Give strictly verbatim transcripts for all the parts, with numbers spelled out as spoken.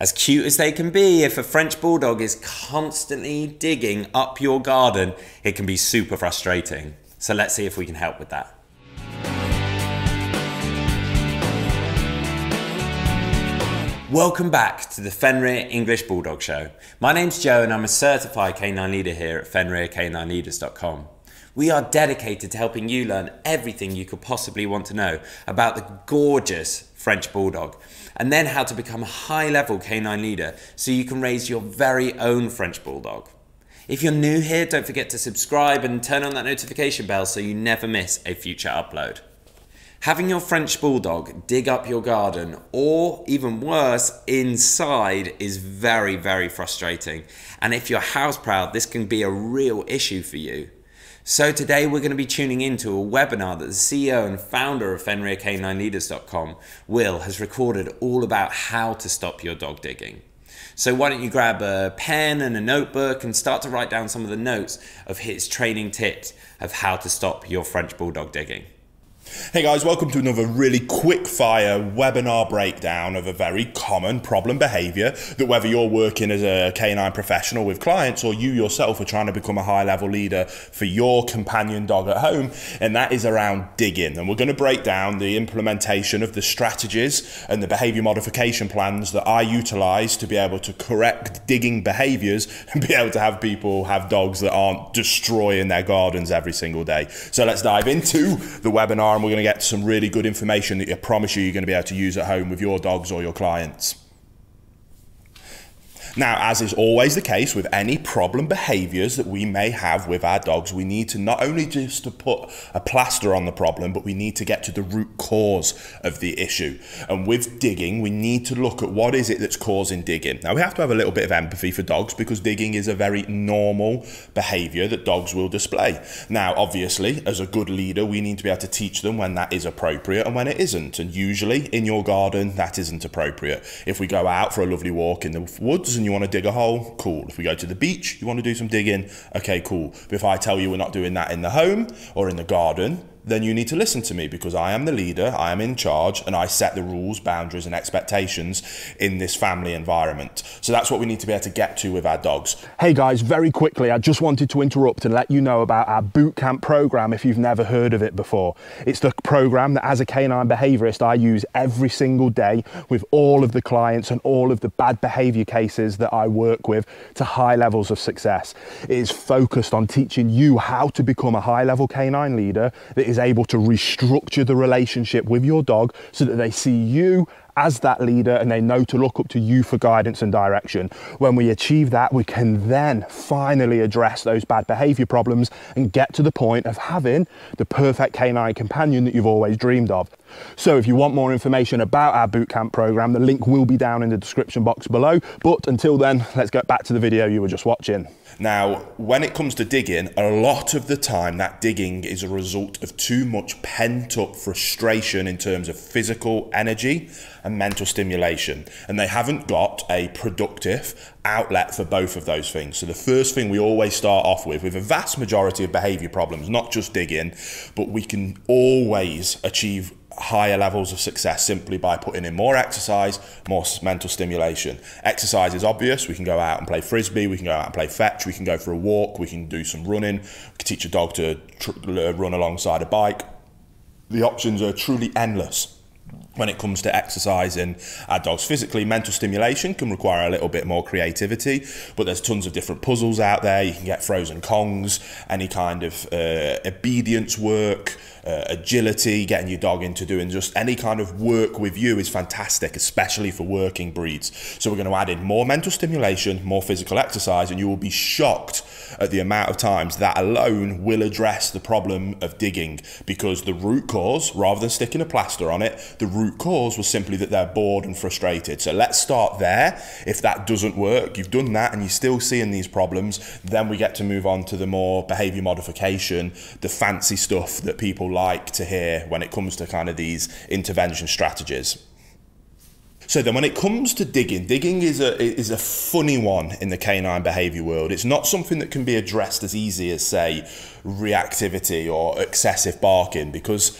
As cute as they can be, if a French Bulldog is constantly digging up your garden, it can be super frustrating. So let's see if we can help with that. Welcome back to the Fenrir English Bulldog Show. My name's Joe and I'm a certified canine leader here at Fenrir Canine Leaders dot com. We are dedicated to helping you learn everything you could possibly want to know about the gorgeous French Bulldog, and then how to become a high-level canine leader so you can raise your very own French Bulldog. If you're new here, don't forget to subscribe and turn on that notification bell so you never miss a future upload. Having your French Bulldog dig up your garden, or even worse, inside, is very, very frustrating. And if you're house-proud, this can be a real issue for you. So today we're going to be tuning into a webinar that the C E O and founder of Fenrir Canine Leaders dot com, Will, has recorded all about how to stop your dog digging. So why don't you grab a pen and a notebook and start to write down some of the notes of his training tips of how to stop your French Bulldog digging. Hey guys, welcome to another really quick fire webinar breakdown of a very common problem behaviour that, whether you're working as a canine professional with clients or you yourself are trying to become a high level leader for your companion dog at home, and that is around digging. And we're going to break down the implementation of the strategies and the behaviour modification plans that I utilise to be able to correct digging behaviours and be able to have people have dogs that aren't destroying their gardens every single day. So let's dive into the webinar. And we're going to get some really good information that I promise you you're going to be able to use at home with your dogs or your clients. Now, as is always the case with any problem behaviours that we may have with our dogs, we need to not only just to put a plaster on the problem, but we need to get to the root cause of the issue. And with digging, we need to look at what is it that's causing digging. Now, we have to have a little bit of empathy for dogs because digging is a very normal behaviour that dogs will display. Now, obviously, as a good leader, we need to be able to teach them when that is appropriate and when it isn't. And usually, in your garden, that isn't appropriate. If we go out for a lovely walk in the woods and you want to dig a hole, cool. If we go to the beach, you want to do some digging, okay, cool. But if I tell you we're not doing that in the home or in the garden, then you need to listen to me, because I am the leader, I am in charge, and I set the rules, boundaries, and expectations in this family environment. So that's what we need to be able to get to with our dogs. Hey guys, very quickly, I just wanted to interrupt and let you know about our boot camp program if you've never heard of it before. It's the program that, as a canine behaviorist, I use every single day with all of the clients and all of the bad behavior cases that I work with to high levels of success. It is focused on teaching you how to become a high-level canine leader that is able to restructure the relationship with your dog so that they see you as that leader and they know to look up to you for guidance and direction. When we achieve that, we can then finally address those bad behavior problems and get to the point of having the perfect canine companion that you've always dreamed of. So if you want more information about our bootcamp program, the link will be down in the description box below. But until then, let's get back to the video you were just watching. Now, when it comes to digging, a lot of the time that digging is a result of too much pent-up frustration in terms of physical energy and mental stimulation, and they haven't got a productive outlet for both of those things. So the first thing we always start off with, with a vast majority of behavior problems, not just digging, but we can always achieve higher levels of success simply by putting in more exercise, more mental stimulation. Exercise is obvious. We can go out and play frisbee, we can go out and play fetch, we can go for a walk, we can do some running, we can teach a dog to run alongside a bike. The options are truly endless when it comes to exercising our dogs physically. Mental stimulation can require a little bit more creativity, but there's tons of different puzzles out there. You can get frozen kongs, any kind of uh, obedience work, uh, agility, getting your dog into doing just any kind of work with you is fantastic, especially for working breeds. So we're going to add in more mental stimulation, more physical exercise, and you will be shocked at the amount of times that alone will address the problem of digging, because the root cause, rather than sticking a plaster on it, the root cause was simply that they're bored and frustrated. So let's start there. If that doesn't work, you've done that and you're still seeing these problems, then we get to move on to the more behavior modification, the fancy stuff that people like to hear when it comes to kind of these intervention strategies. So then when it comes to digging, digging is a, is a funny one in the canine behaviour world. It's not something that can be addressed as easy as, say, reactivity or excessive barking, because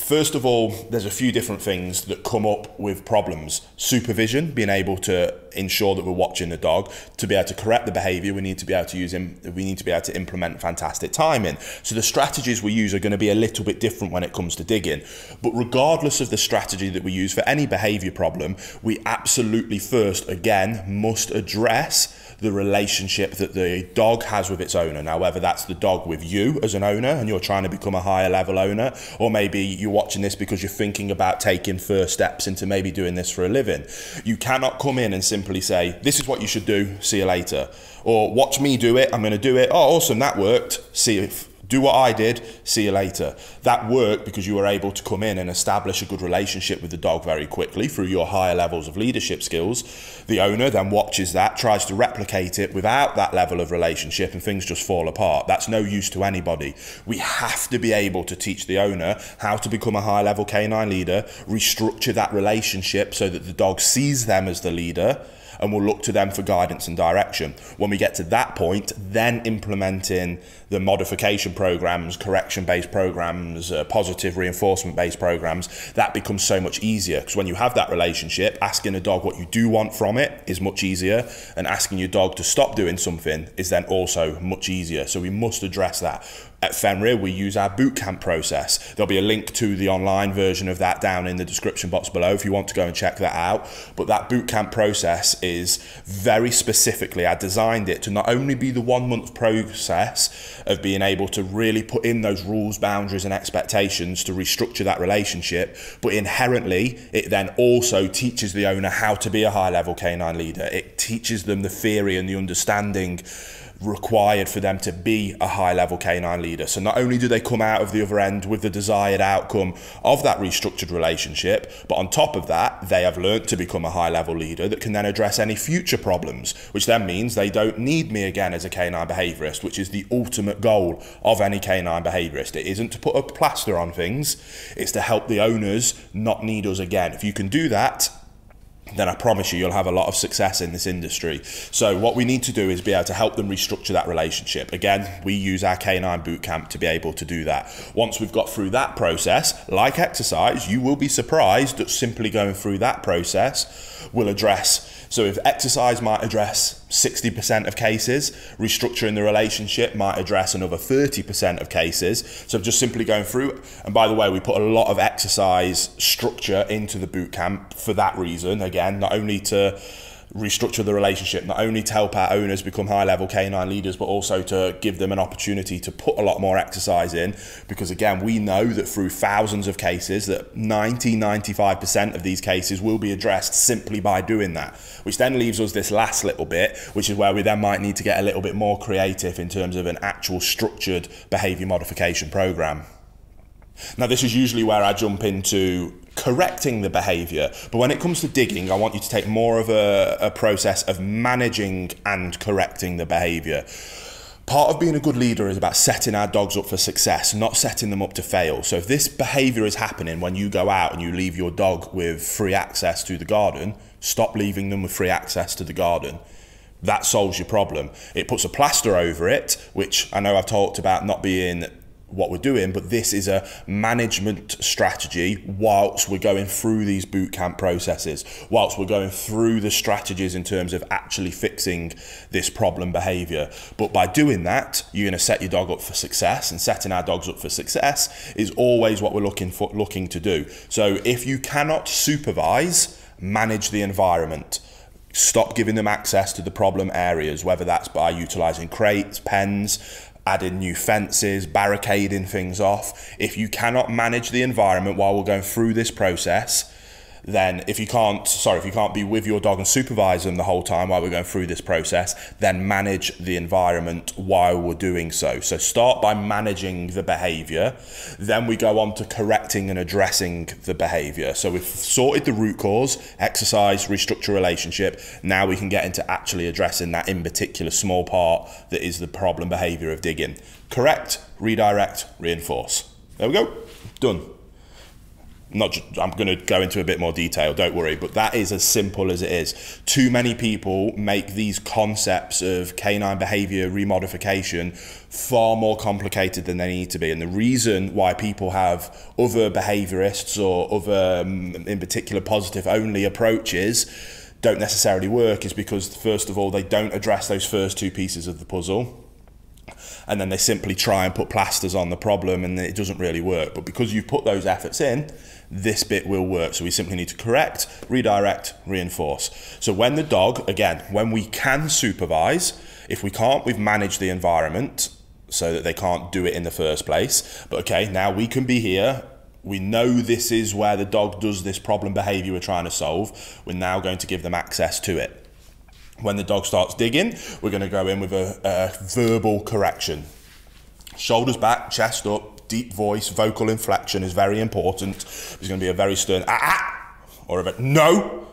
First of all, there's a few different things that come up with problems. Supervision, being able to ensure that we're watching the dog. To be able to correct the behavior, we need to be able to use him, we need to be able to implement fantastic timing. So the strategies we use are going to be a little bit different when it comes to digging. But regardless of the strategy that we use for any behavior problem, we absolutely first, again, must address the relationship that the dog has with its owner. Now, whether that's the dog with you as an owner and you're trying to become a higher level owner, or maybe you're watching this because you're thinking about taking first steps into maybe doing this for a living. You cannot come in and simply say, this is what you should do, see you later. Or watch me do it, I'm gonna do it. Oh, awesome, that worked, see if. Do what I did, see you later. That worked because you were able to come in and establish a good relationship with the dog very quickly through your higher levels of leadership skills. The owner then watches that, tries to replicate it without that level of relationship, and things just fall apart. That's no use to anybody. We have to be able to teach the owner how to become a high level canine leader, restructure that relationship so that the dog sees them as the leader, and we'll look to them for guidance and direction. When we get to that point, then implementing the modification programs, correction-based programs, uh, positive reinforcement-based programs, that becomes so much easier. Because when you have that relationship, asking a dog what you do want from it is much easier, and asking your dog to stop doing something is then also much easier. So we must address that. At Fenrir, we use our bootcamp process. There'll be a link to the online version of that down in the description box below if you want to go and check that out. But that bootcamp process is very specifically, I designed it to not only be the one month process of being able to really put in those rules, boundaries and expectations to restructure that relationship, but inherently it then also teaches the owner how to be a high level canine leader. It teaches them the theory and the understanding required for them to be a high level canine leader. So not only do they come out of the other end with the desired outcome of that restructured relationship, but on top of that, they have learned to become a high level leader that can then address any future problems, which then means they don't need me again as a canine behaviorist, which is the ultimate goal of any canine behaviorist. It isn't to put a plaster on things, it's to help the owners not need us again. If you can do that, then I promise you, you'll have a lot of success in this industry. So what we need to do is be able to help them restructure that relationship. Again, we use our canine bootcamp to be able to do that. Once we've got through that process, like exercise, you will be surprised that simply going through that process will address. So if exercise might address sixty percent of cases, restructuring the relationship might address another thirty percent of cases. So just simply going through, and by the way, we put a lot of exercise structure into the bootcamp for that reason. Again, not only to restructure the relationship, not only to help our owners become high level canine leaders, but also to give them an opportunity to put a lot more exercise in, because again, we know that through thousands of cases that ninety, ninety-five percent of these cases will be addressed simply by doing that, which then leaves us this last little bit, which is where we then might need to get a little bit more creative in terms of an actual structured behavior modification program. Now, this is usually where I jump into correcting the behavior, but when it comes to digging, I want you to take more of a, a process of managing and correcting the behavior. Part of being a good leader is about setting our dogs up for success, not setting them up to fail. So if this behavior is happening when you go out and you leave your dog with free access to the garden, stop leaving them with free access to the garden. That solves your problem. It puts a plaster over it, which I know I've talked about not being what we're doing, but this is a management strategy whilst we're going through these bootcamp processes, whilst we're going through the strategies in terms of actually fixing this problem behavior. But by doing that, you're going to set your dog up for success, and setting our dogs up for success is always what we're looking for, looking to do. So if you cannot supervise, manage the environment. Stop giving them access to the problem areas, whether that's by utilizing crates, pens, adding new fences, barricading things off. If you cannot manage the environment while we're going through this process, then if you can't, sorry, if you can't be with your dog and supervise them the whole time while we're going through this process, then manage the environment while we're doing so. So start by managing the behavior, then we go on to correcting and addressing the behavior. So we've sorted the root cause, exercise, restructure relationship. Now we can get into actually addressing that in particular small part that is the problem behavior of digging. Correct, redirect, reinforce. There we go, done. not just, I'm going to go into a bit more detail, don't worry, but that is as simple as it is. Too many people make these concepts of canine behavior remodification far more complicated than they need to be. And the reason why people have other behaviorists or other, um, in particular, positive only approaches don't necessarily work is because, first of all, they don't address those first two pieces of the puzzle. And then they simply try and put plasters on the problem and it doesn't really work. But because you've put those efforts in, this bit will work. So we simply need to correct, redirect, reinforce. So when the dog, again, when we can supervise, if we can't, we've managed the environment so that they can't do it in the first place. But okay, now we can be here. We know this is where the dog does this problem behavior we're trying to solve. We're now going to give them access to it. When the dog starts digging, we're going to go in with a, a verbal correction. Shoulders back, chest up, deep voice, vocal inflection is very important. There's going to be a very stern ah, ah or a no.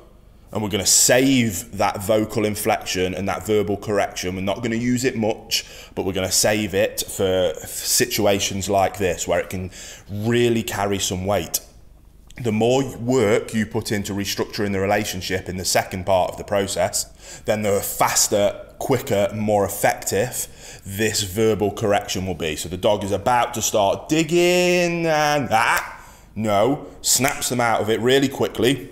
And we're going to save that vocal inflection and that verbal correction. We're not going to use it much, but we're going to save it for situations like this where it can really carry some weight. The more work you put into restructuring the relationship in the second part of the process, then the faster, quicker, more effective this verbal correction will be. So the dog is about to start digging and ah, no, snaps them out of it really quickly.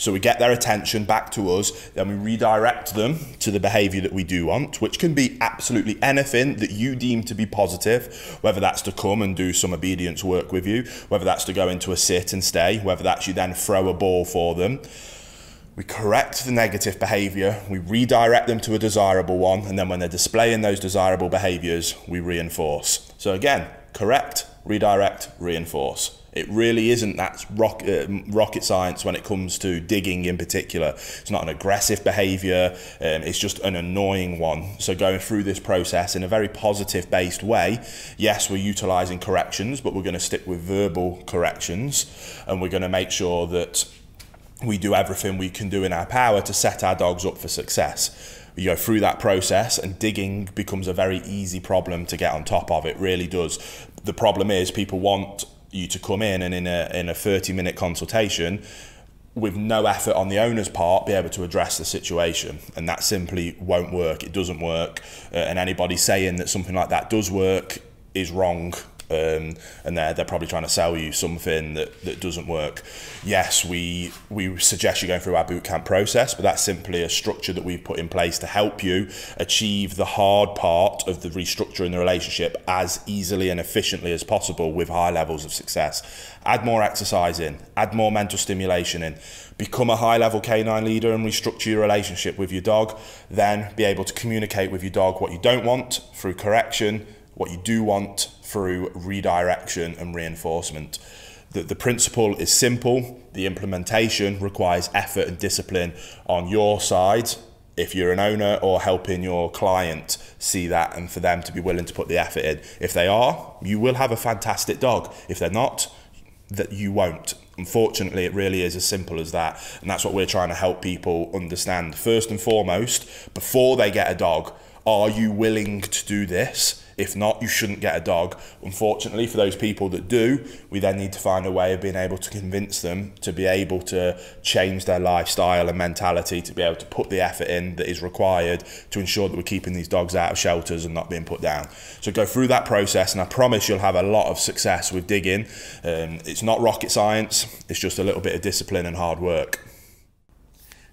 So we get their attention back to us, then we redirect them to the behavior that we do want, which can be absolutely anything that you deem to be positive, whether that's to come and do some obedience work with you, whether that's to go into a sit and stay, whether that's you then throw a ball for them. We correct the negative behavior, we redirect them to a desirable one, and then when they're displaying those desirable behaviors, we reinforce. So again, correct, redirect, reinforce. It really isn't that rock, uh, rocket science when it comes to digging in particular. It's not an aggressive behavior, um, it's just an annoying one. So going through this process in a very positive based way, yes, we're utilizing corrections, but we're gonna stick with verbal corrections and we're gonna make sure that we do everything we can do in our power to set our dogs up for success. You go through that process and digging becomes a very easy problem to get on top of, it really does. The problem is people want you to come in and in a in a thirty minute consultation with no effort on the owner's part be able to address the situation, and that simply won't work. It doesn't work, uh, and anybody saying that something like that does work is wrong, um, and they're, they're probably trying to sell you something that, that doesn't work. Yes, we we suggest you going through our boot camp process, but that's simply a structure that we've put in place to help you achieve the hard part of the restructuring the relationship as easily and efficiently as possible with high levels of success. Add more exercise in, add more mental stimulation in, become a high level canine leader and restructure your relationship with your dog, then be able to communicate with your dog what you don't want through correction, what you do want through redirection and reinforcement. The, the principle is simple. The implementation requires effort and discipline on your side if you're an owner or helping your client see that and for them to be willing to put the effort in. If they are, you will have a fantastic dog. If they're not, that you won't. Unfortunately, it really is as simple as that. And that's what we're trying to help people understand. First and foremost, before they get a dog, are you willing to do this? If not, you shouldn't get a dog. Unfortunately, for those people that do, we then need to find a way of being able to convince them to be able to change their lifestyle and mentality, to be able to put the effort in that is required to ensure that we're keeping these dogs out of shelters and not being put down. So go through that process, and I promise you'll have a lot of success with digging. Um, it's not rocket science, it's just a little bit of discipline and hard work.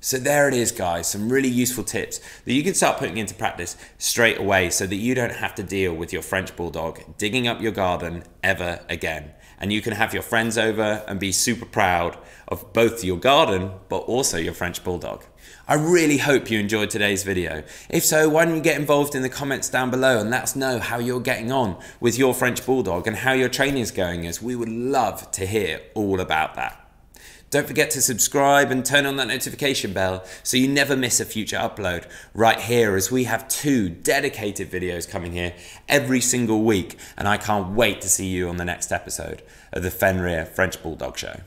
So there it is, guys, some really useful tips that you can start putting into practice straight away so that you don't have to deal with your French Bulldog digging up your garden ever again. And you can have your friends over and be super proud of both your garden, but also your French Bulldog. I really hope you enjoyed today's video. If so, why don't you get involved in the comments down below and let us know how you're getting on with your French Bulldog and how your training is going, as we would love to hear all about that. Don't forget to subscribe and turn on that notification bell so you never miss a future upload right here, as we have two dedicated videos coming here every single week, and I can't wait to see you on the next episode of the Fenrir French Bulldog Show.